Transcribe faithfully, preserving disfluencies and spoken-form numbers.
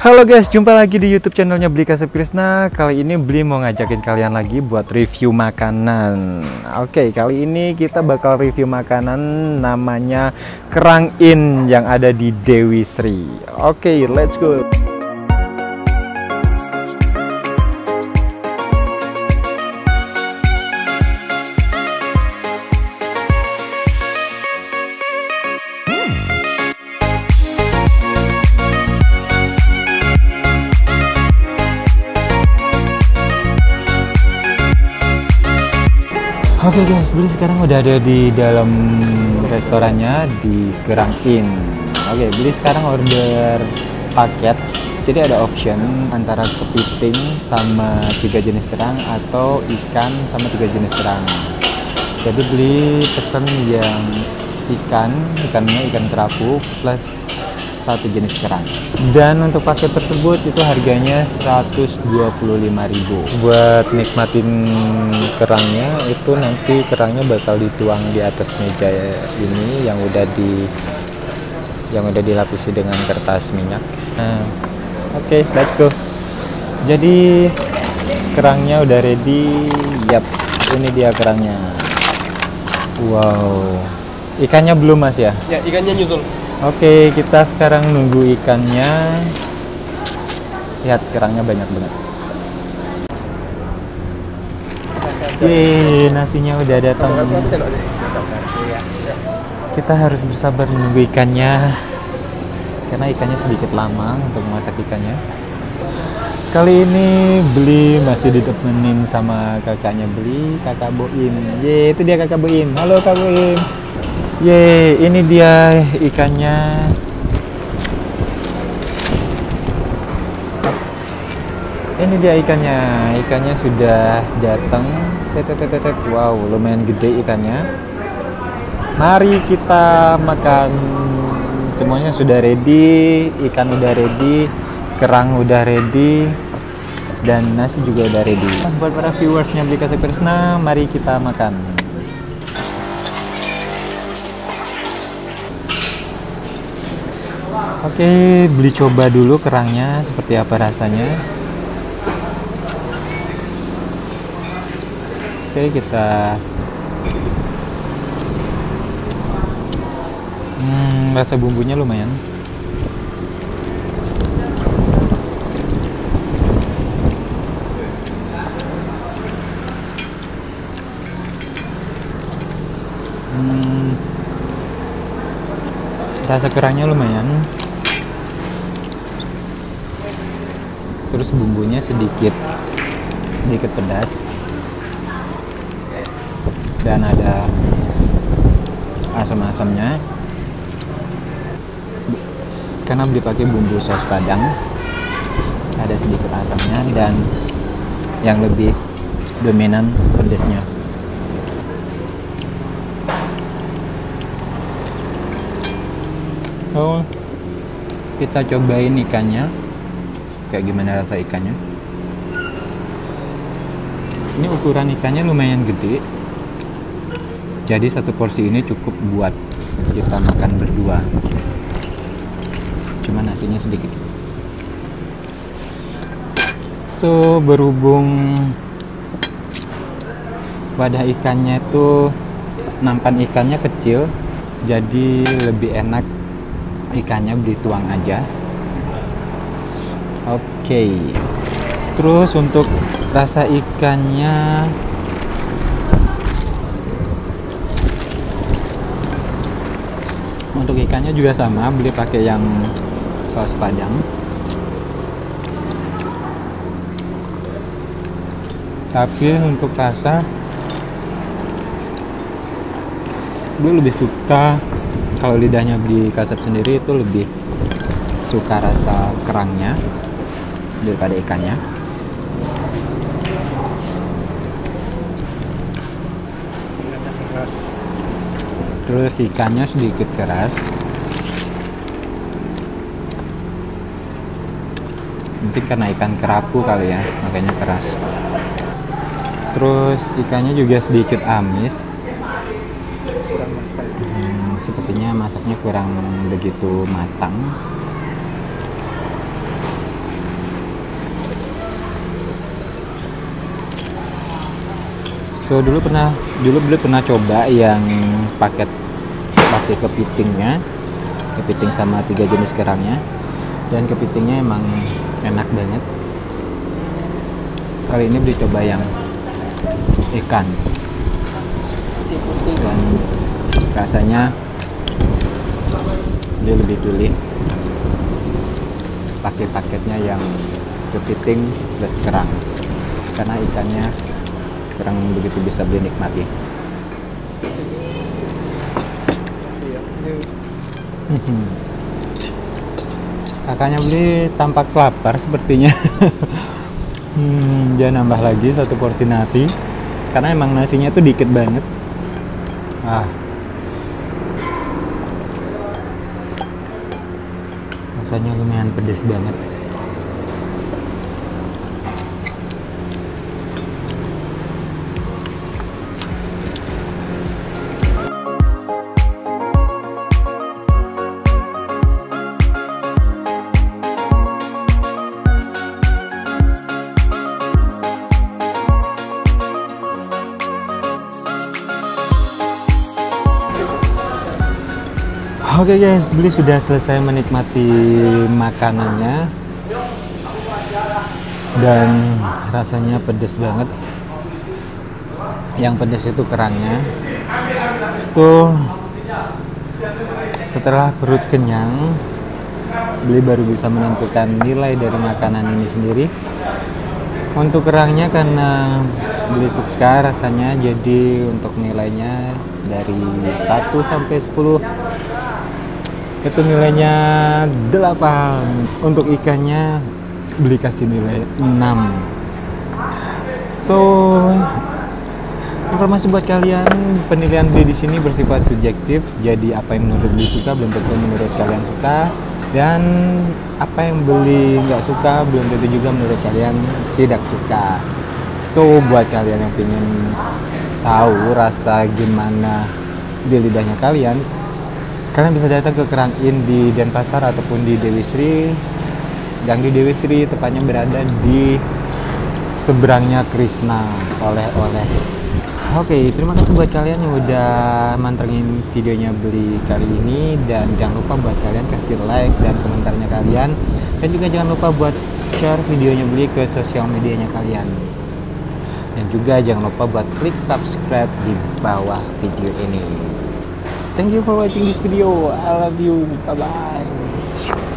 Halo guys, jumpa lagi di YouTube channelnya Bli Kasep Krishna. Kali ini Bli mau ngajakin kalian lagi buat review makanan. Oke, kali ini kita bakal review makanan namanya Kerang.in yang ada di Dewi Sri. Oke, let's go. Oke guys, Bli sekarang udah ada di dalam restorannya di Kerang.in. Oke, Bli sekarang order paket. Jadi ada option antara kepiting sama tiga jenis kerang atau ikan sama tiga jenis kerang. Jadi Bli pesen yang ikan, ikannya ikan kerapu plus satu jenis kerang. Dan untuk paket tersebut itu harganya seratus dua puluh lima ribu. Buat nikmatin kerangnya itu nanti kerangnya bakal dituang di atas meja ini yang udah di yang udah dilapisi dengan kertas minyak. Nah, oke, okay, let's go. Jadi kerangnya udah ready. Yap, ini dia kerangnya. Wow. Ikannya belum Mas ya? Ya, ikannya nyusul. Oke, kita sekarang nunggu ikannya. Lihat kerangnya banyak banget. Yeay, nasinya udah datang. Kita harus bersabar menunggu ikannya karena ikannya sedikit lama untuk memasak ikannya. Kali ini Bli masih ditemenin sama kakaknya Bli, kakak Boim. Yeay, itu dia kakak Boim. Halo Kak Boim. Yeay, ini dia ikannya. Ini dia ikannya. Ikannya sudah datang. Tetetetetet. Wow, lumayan gede ikannya. Mari kita makan. Semuanya sudah ready. Ikan udah ready. Kerang udah ready. Dan nasi juga udah ready. Buat para viewersnya Bli Kasep Krishna, mari kita makan. Oke, Bli coba dulu kerangnya seperti apa rasanya. Oke, kita hmm, rasa bumbunya lumayan. Hmm, rasa kerangnya lumayan. Terus bumbunya sedikit sedikit pedas dan ada asam-asamnya karena dipakai bumbu saus padang, ada sedikit asamnya dan yang lebih dominan pedasnya. Oh, kita cobain ikannya. Kayak gimana rasa ikannya? Ini ukuran ikannya lumayan gede. Jadi satu porsi ini cukup buat kita makan berdua. Cuma nasinya sedikit. So, berhubung wadah ikannya itu nampan ikannya kecil, jadi lebih enak ikannya dituang aja. Oke, okay. Terus untuk rasa ikannya untuk ikannya juga sama, Beli pakai yang saus padang. Tapi untuk rasa gue lebih suka kalau lidahnya Bli Kasep sendiri itu lebih suka rasa kerangnya daripada ikannya. Terus ikannya sedikit keras. Mungkin karena ikan kerapu kali ya, makanya keras. Terus ikannya juga sedikit amis. Hmm, sepertinya masaknya kurang begitu matang. So dulu pernah dulu Bli pernah coba yang paket pakai kepitingnya, kepiting sama tiga jenis kerangnya, dan kepitingnya emang enak banget. Kali ini Bli coba yang ikan dan rasanya dia lebih pilih pakai paketnya yang kepiting plus kerang, karena ikannya kerang begitu bisa dinikmati. Hmm. Kakaknya Bli tampak lapar sepertinya. Hmm, dia nambah lagi satu porsi nasi karena emang nasinya tuh dikit banget. Ah, rasanya lumayan pedes banget. Oke okay guys, Bli sudah selesai menikmati makanannya dan rasanya pedes banget. Yang pedes itu kerangnya. So setelah perut kenyang, Bli baru bisa menentukan nilai dari makanan ini sendiri. Untuk kerangnya karena Bli suka rasanya, jadi untuk nilainya dari satu sampai sepuluh. Itu nilainya delapan. Untuk ikannya Bli kasih nilai enam. So, informasi buat kalian, penilaian Bli di sini bersifat subjektif. Jadi apa yang menurut Bli suka belum tentu menurut kalian suka, dan apa yang Bli nggak suka belum tentu juga menurut kalian tidak suka. So, buat kalian yang ingin tahu rasa gimana di lidahnya kalian, kalian bisa datang ke Kerang.in di Denpasar ataupun di Dewi Sri. Yang di Dewi Sri tepatnya berada di seberangnya Krishna oleh-oleh. Oke, okay, terima kasih buat kalian yang udah mantengin videonya Bli kali ini, dan jangan lupa buat kalian kasih like dan komentarnya kalian, dan juga jangan lupa buat share videonya Bli ke sosial medianya kalian, dan juga jangan lupa buat klik subscribe di bawah video ini. Thank you for watching this video. I love you. Bye-bye.